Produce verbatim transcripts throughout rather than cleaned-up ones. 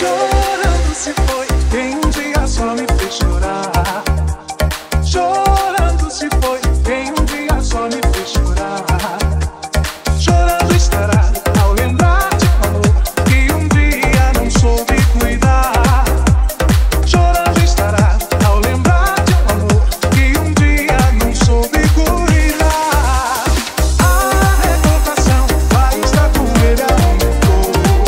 Chorando se foi, tem um dia só me fez chorar. Chorando se foi, tem um dia só me fez chorar. Chorando estará ao lembrar de um amor que um dia não soube cuidar. Chorando estará ao lembrar de um amor que um dia não soube cuidar. A recordação vai estar com ele ao meu corpo.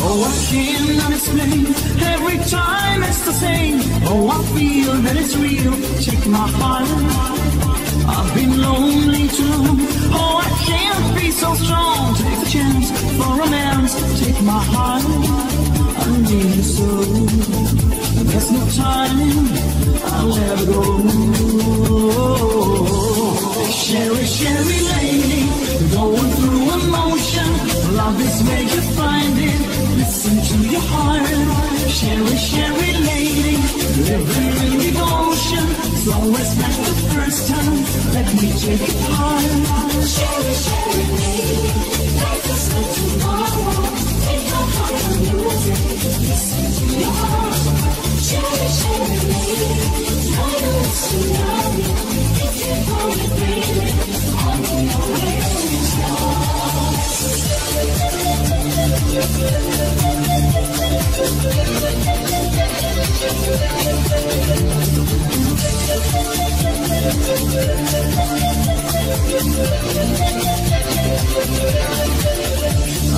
Oh, I can't explain. Every time it's the same. Oh, I feel that it's real. Check my heart. I've been lonely too. Oh, I can't be so strong. Take a chance for romance. Take my heart. I need you so. There's no time. I'll never go. Cheri, Cheri lady, going through emotion. Love is where you find it. Listen to your heart. Cheri, Cheri lady, living in devotion. So it's not the first time. Let me take it hard. Cheri, Cheri lady, life is not tomorrow. Take your heart and music. Listen to your heart. Cheri, Cheri lady, I know it's tonight. If you call me baby, I'll be your way. Cheri,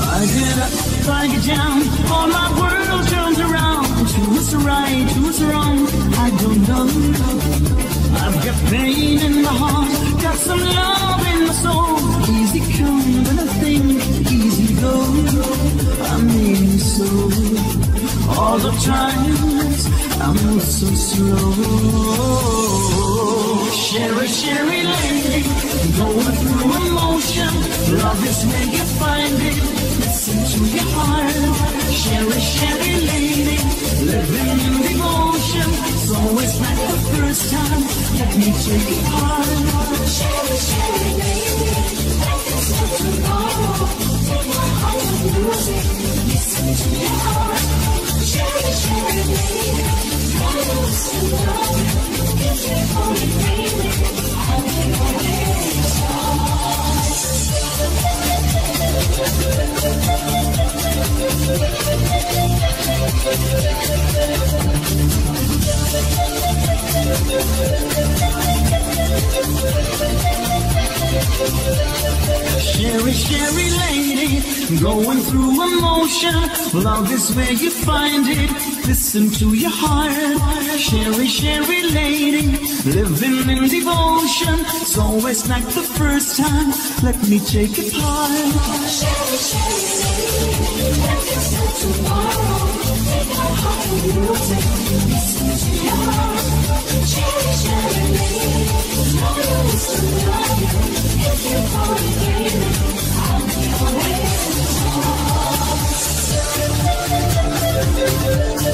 I get up, I get down, all my world turns around. Who's right, who's wrong, I don't know. I've got pain in my heart, got some love in my soul. Easy come, but I think easy go. I mean so, all the times I'm not so slow. Cheri, Cheri lady, going through emotion. Love is where you find it, listen to your heart. Cheri, Cheri lady, living in devotion. So it's not the first time. Let me take it on. Cheri, Cheri lady, breakfast for tomorrow. Take my heart of music, listen to your heart. Cheri, Cheri lady, God loves you, love you. It's your only baby, I'll be your baby. Cheri, Cheri lady, going through emotion. Love is where you find it. Listen to your heart. Cheri, Cheri lady, living in devotion. So it's not the first time. Let me take it apart. Cheri, Cheri lady, breakfast for tomorrow. Take my heart and music. Listen to your heart. Cheri, Cheri lady, love you, so love you. If you're falling, baby, I'll be your baby. We'll be right back.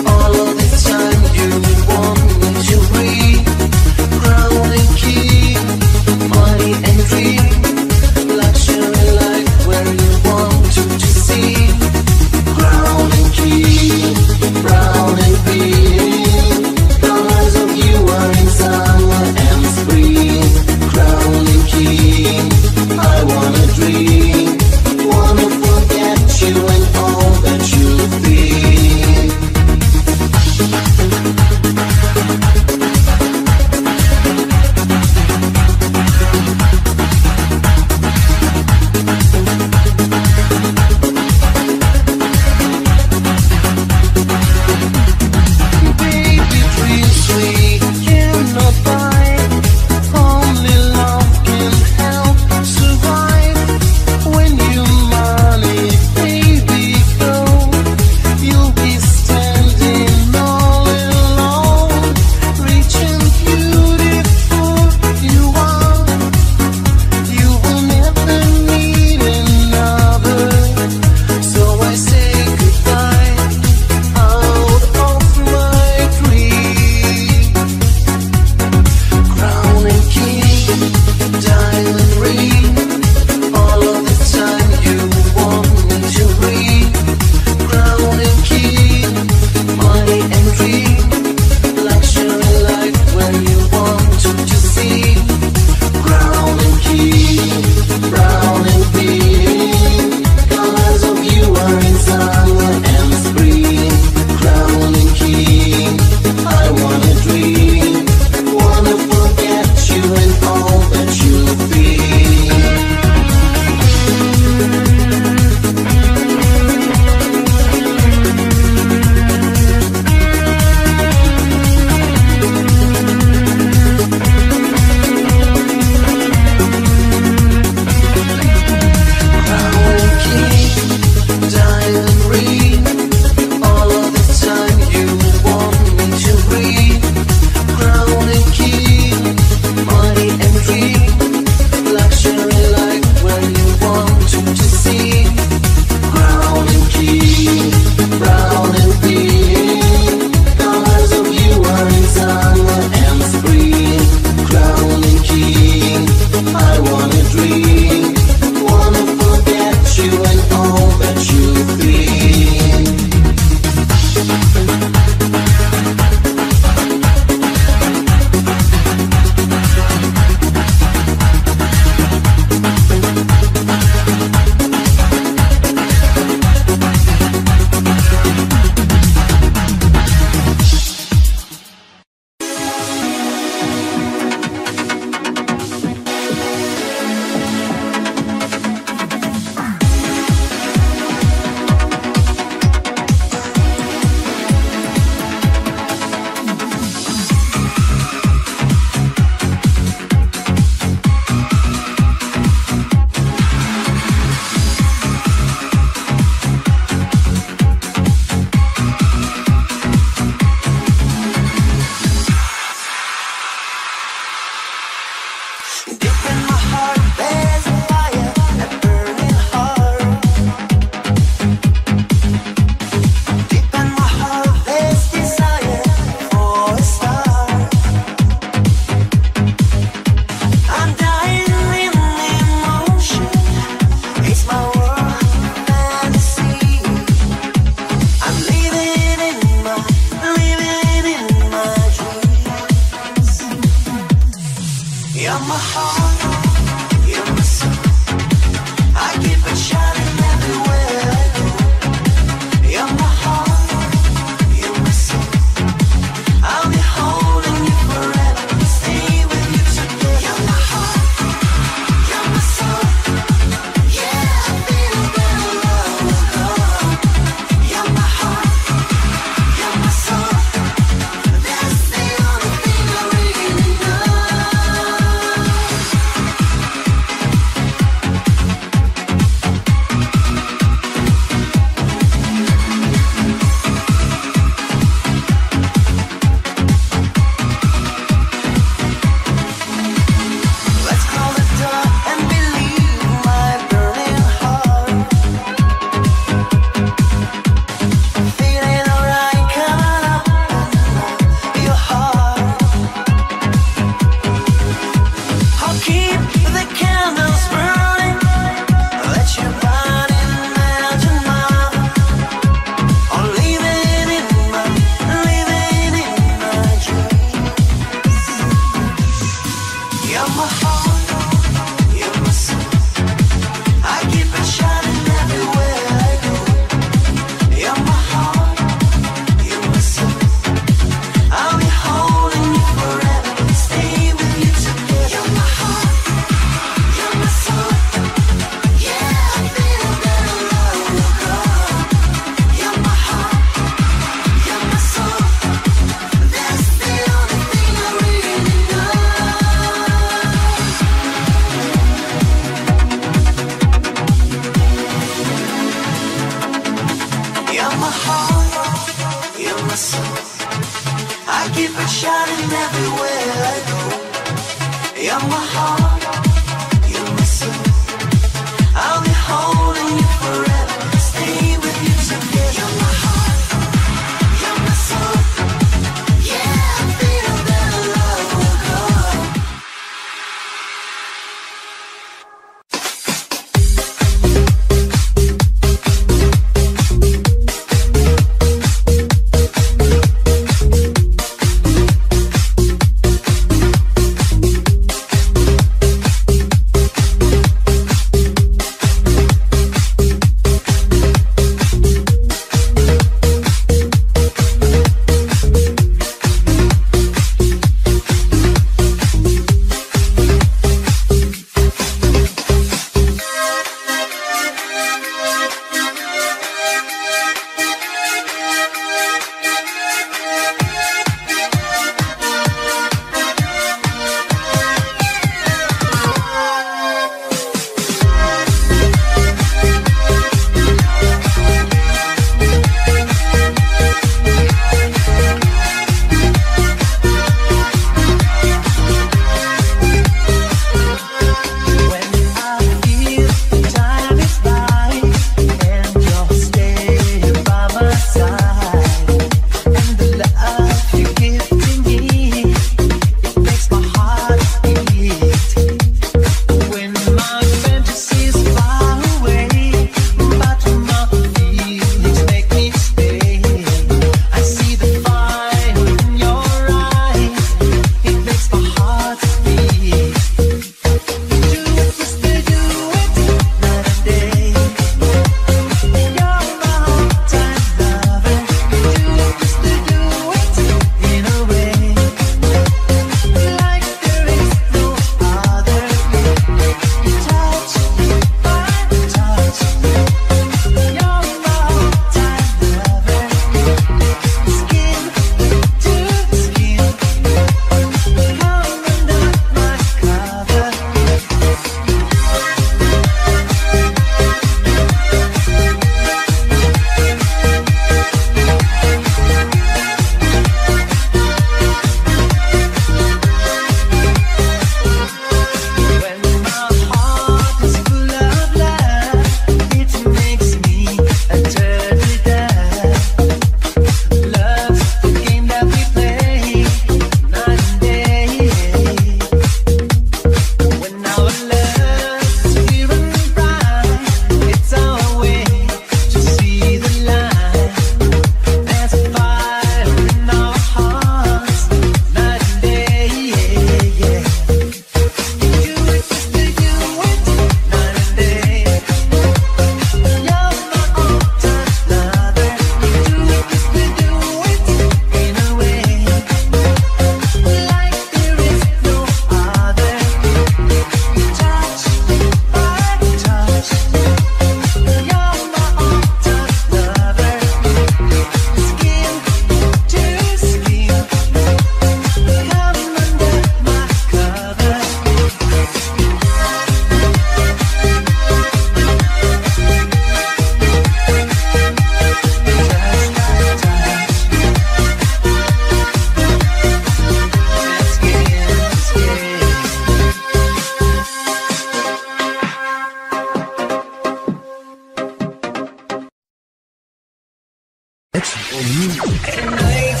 protection for you. At night,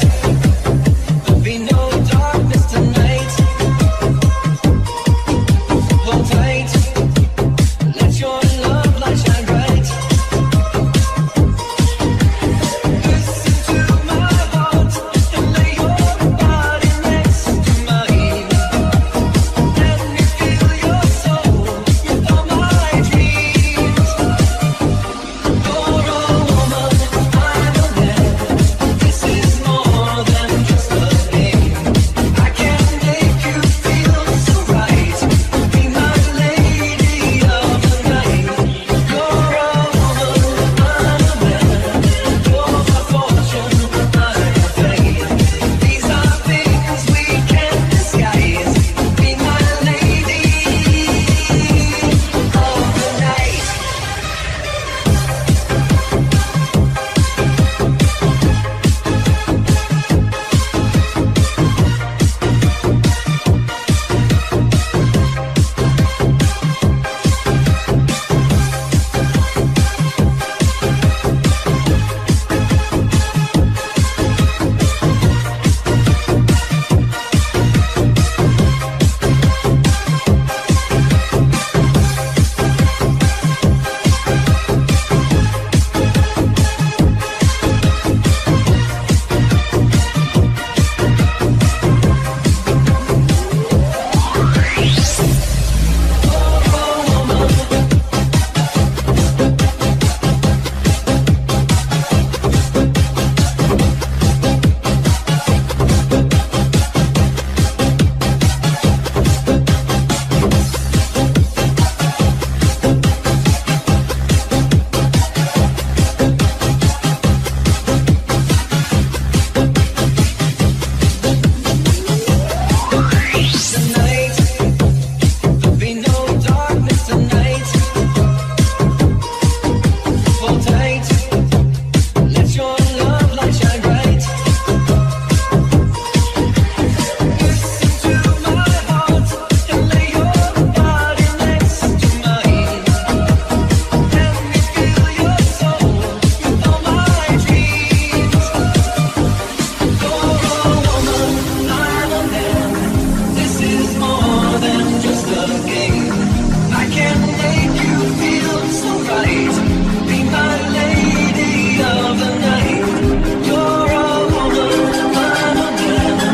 there'll be no darkness tonight. Hold tight, let your love light shine bright. Listen to my heart and lay your body next to mine. Let me feel your soul, with all my dreams. You're a woman, I'm a man. This is more than just a game. I can make you feel so right. Be my lady of the night. You're a woman, I'm a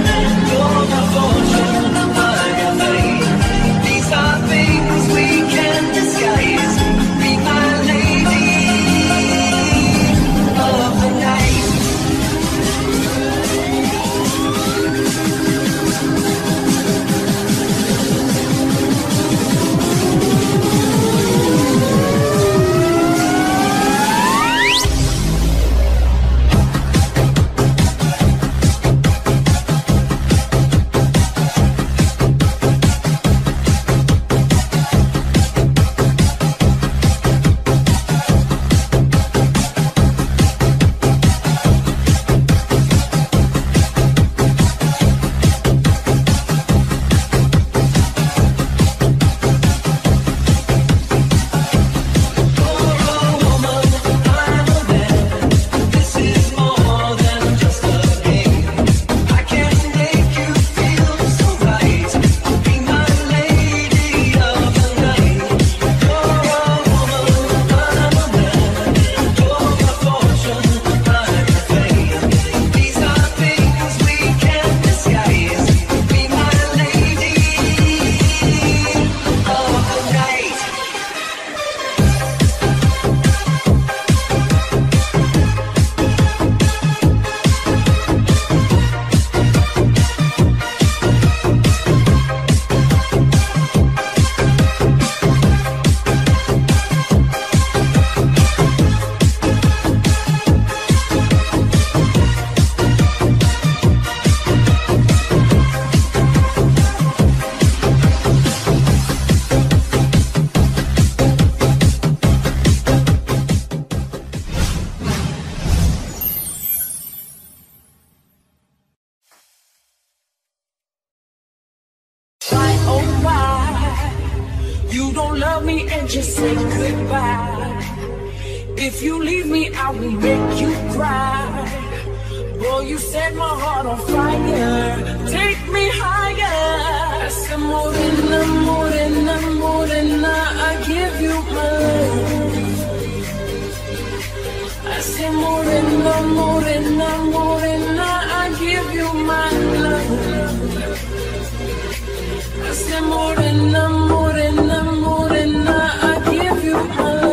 man. You're my fortune, I'm your fate. These are things we can't disguise. Be my lady of the night. Tonight, there'll be no darkness tonight. Hold tight, let your love light shine bright. Listen to my heart and lay your body next to mine. Let me feel your soul, with all my dreams. You're a woman, I'm a man. This is more than just a game. I can make you feel so right. Be my lady of the night. You're a woman, I'm a man. You're my fortune, I'm your fate. These are things we can't disguise. Be my lady of the night. Why, oh why, you don't love me and just say goodbye. If you leave me, I will make you cry. Boy, you set my heart on fire. Take me higher. Samorina, morena, morena, I give you my love. I say morena, morena, morena, I give you my love. I say morena, morena, morena, I give you my love.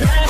death.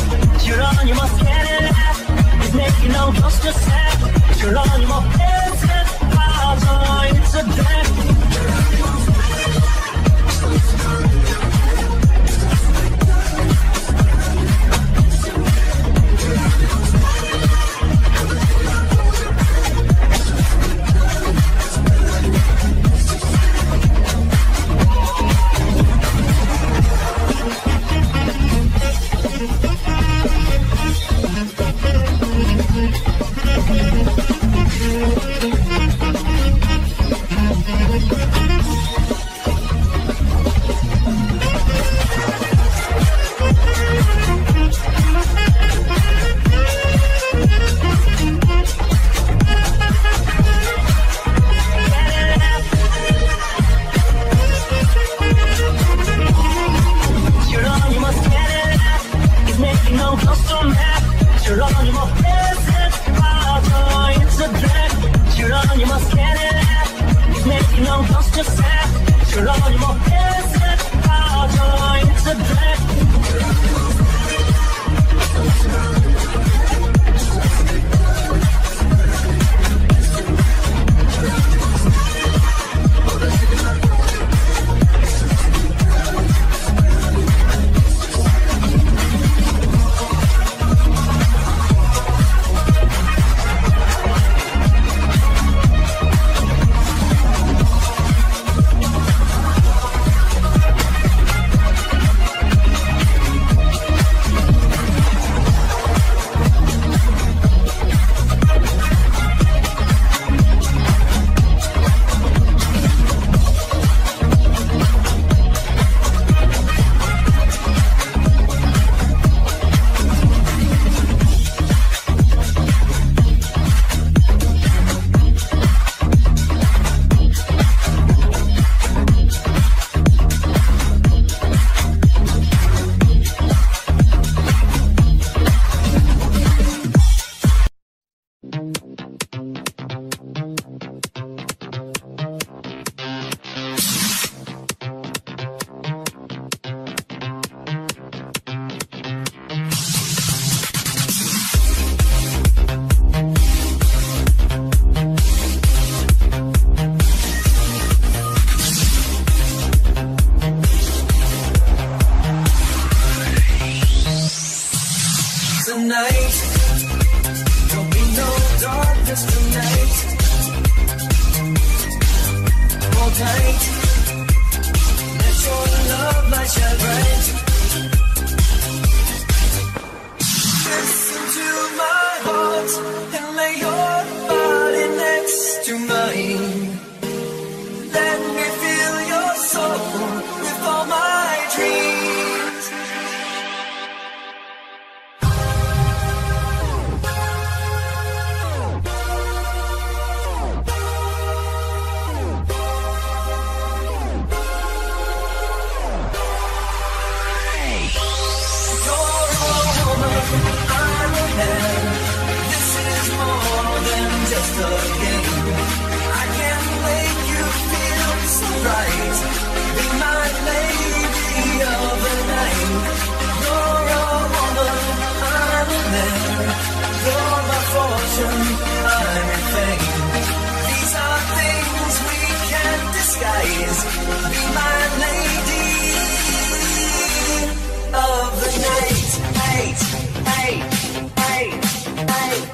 just a hint. I can't make you feel so right. Be my lady of the night. You're a woman, I'm a man. You're my fortune, I'm your fame. These are things we can't disguise. Be my lady of the night. Night, night, night, night.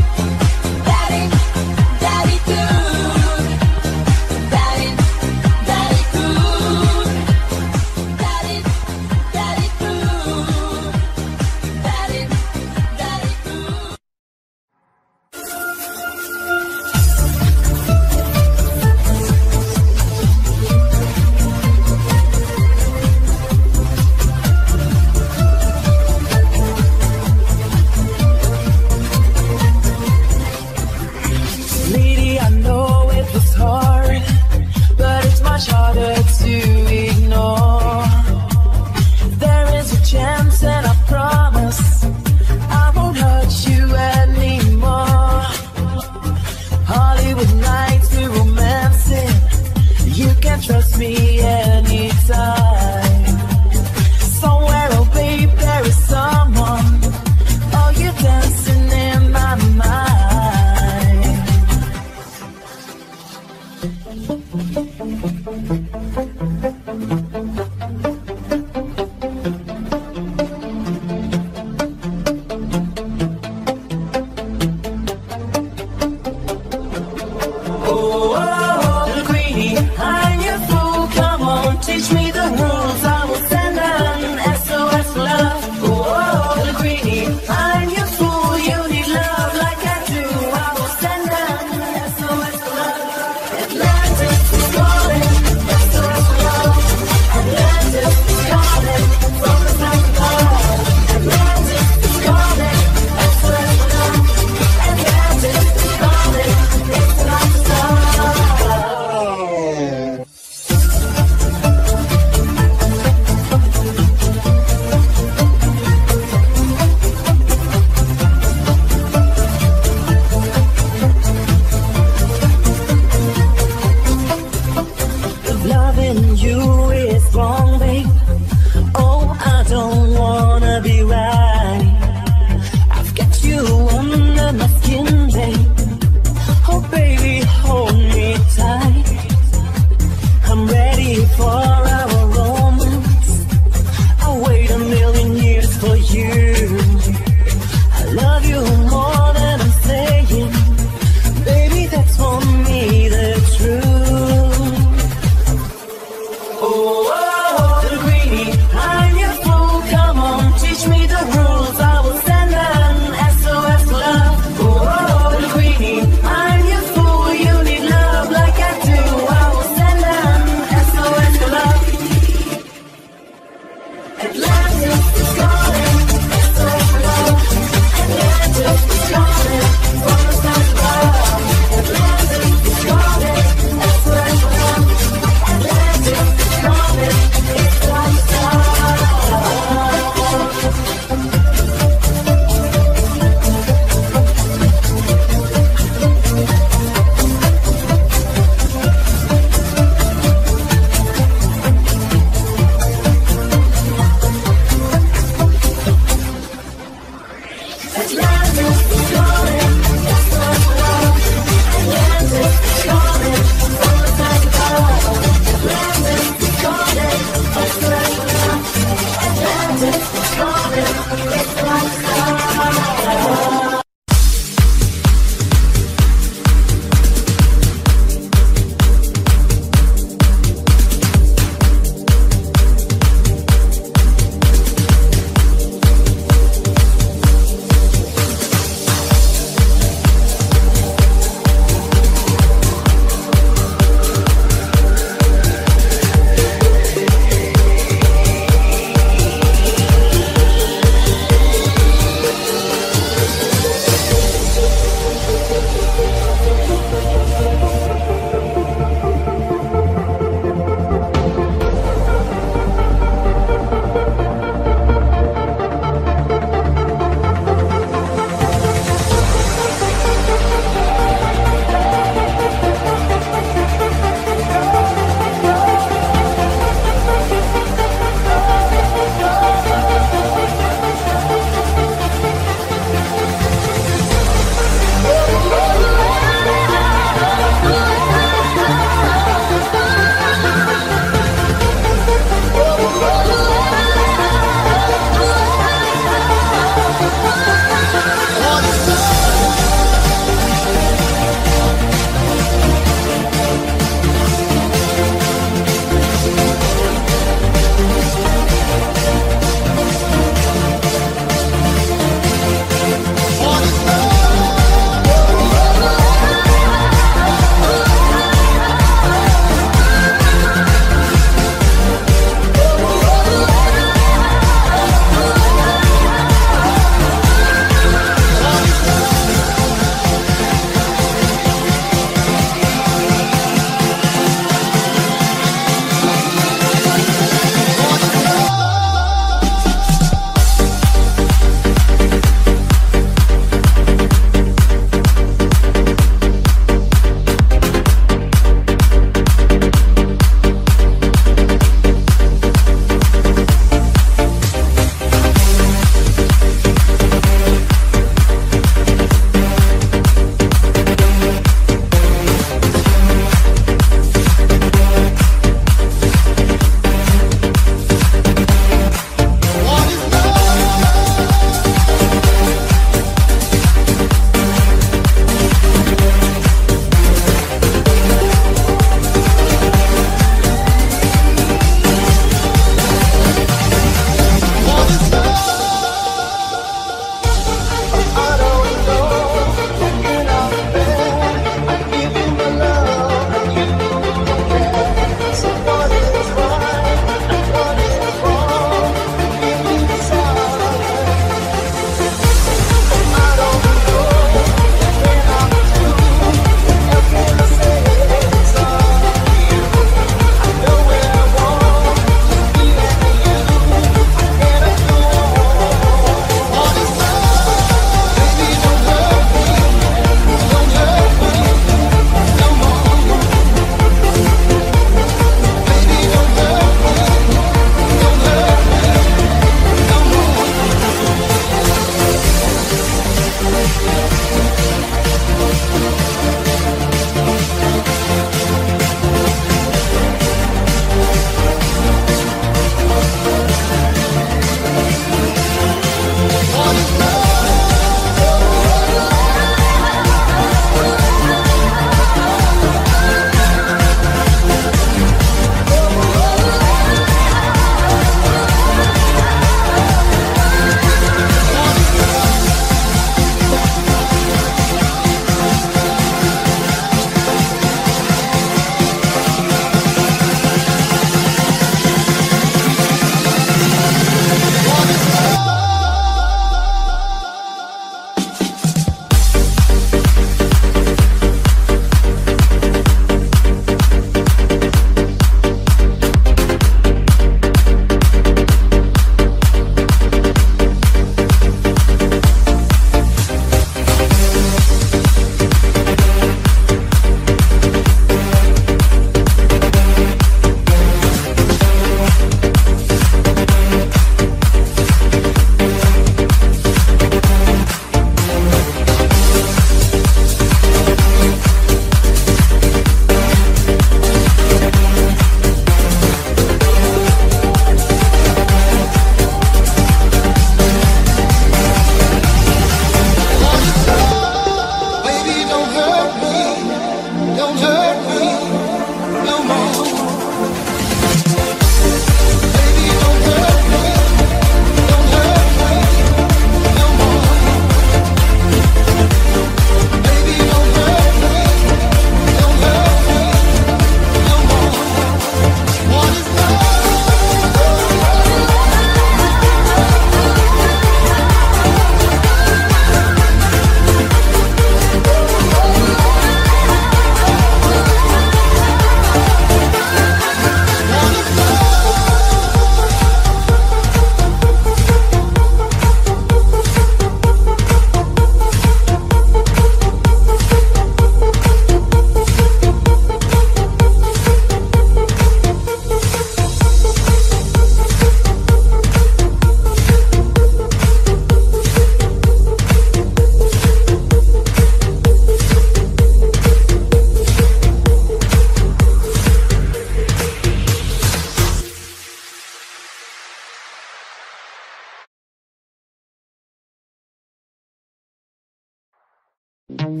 Tonight,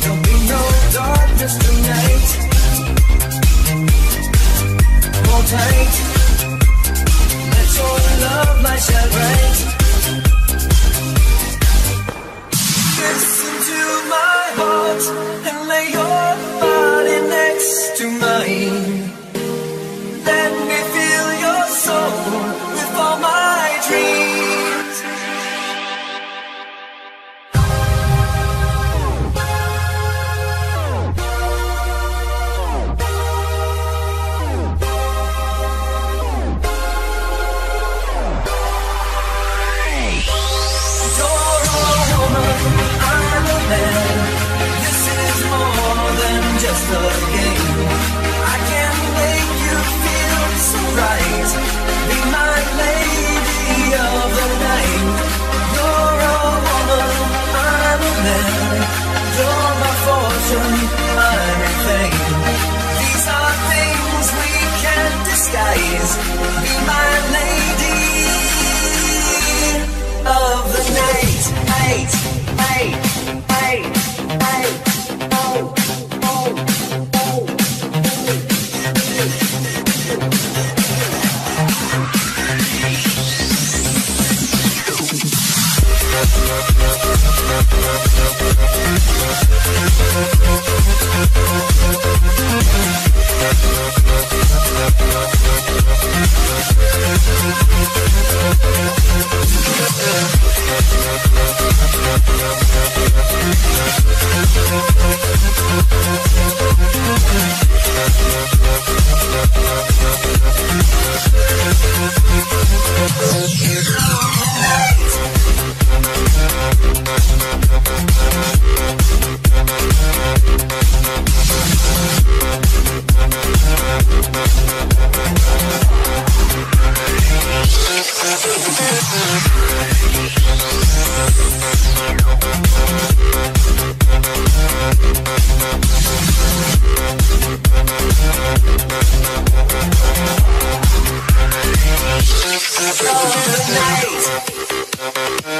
there'll be no darkness tonight. Hold tight, let your love light shine bright. Listen to my heart and lay your body next to mine. Let me feel your soul with all my dreams. All night.